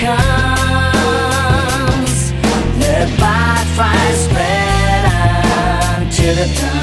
Comes, the bad fire spread out to the town.